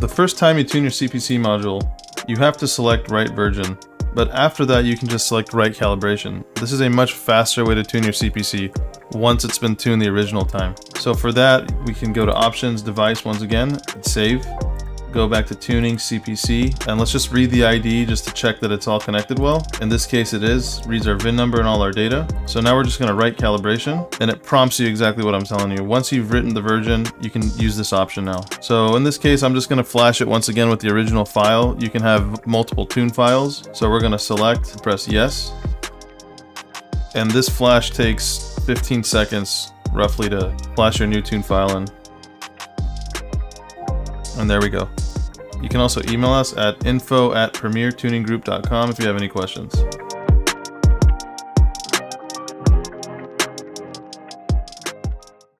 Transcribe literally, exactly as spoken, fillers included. The first time you tune your C P C module, you have to select right version, but after that you can just select right calibration. This is a much faster way to tune your C P C once it's been tuned the original time. So for that, we can go to options, device once again, and save. Go back to tuning, C P C, and let's just read the I D just to check that it's all connected well. In this case it is, reads our V I N number and all our data. So now we're just gonna write calibration, and it prompts you exactly what I'm telling you. Once you've written the version, you can use this option now. So in this case, I'm just gonna flash it once again with the original file. You can have multiple tune files. So we're gonna select, press yes. And this flash takes fifteen seconds roughly to flash your new tune file in. And there we go. You can also email us at info at premier tuning group dot com if you have any questions.